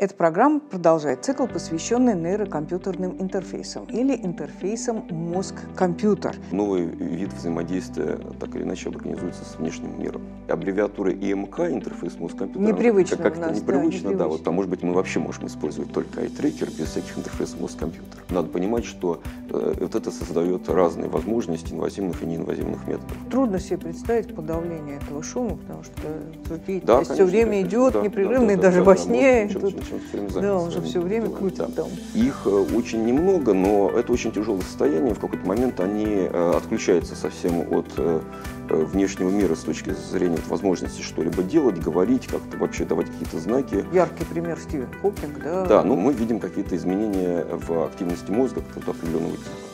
Эта программа продолжает цикл, посвященный нейрокомпьютерным интерфейсам или интерфейсам мозг-компьютер. Новый вид взаимодействия так или иначе организуется с внешним миром. Аббревиатура ИМК, интерфейс мозг-компьютера, как-то непривычно, да, вот, а может быть мы вообще можем использовать только iTracker без всяких интерфейсов мозг-компьютера. Надо понимать, что вот это создает разные возможности инвазивных и неинвазивных методов. Трудно себе представить подавление этого шума, потому что видите, да, конечно, все время идет непрерывно, даже во сне. Да, он же все время крутит. Да. Их очень немного, но это очень тяжелое состояние. В какой-то момент они отключаются совсем от внешнего мира с точки зрения возможности что-либо делать, говорить, как-то вообще давать какие-то знаки. Яркий пример — Стивен Хокинг, да? Да, но мы видим какие-то изменения в активности мозга, какого-то определенного типа.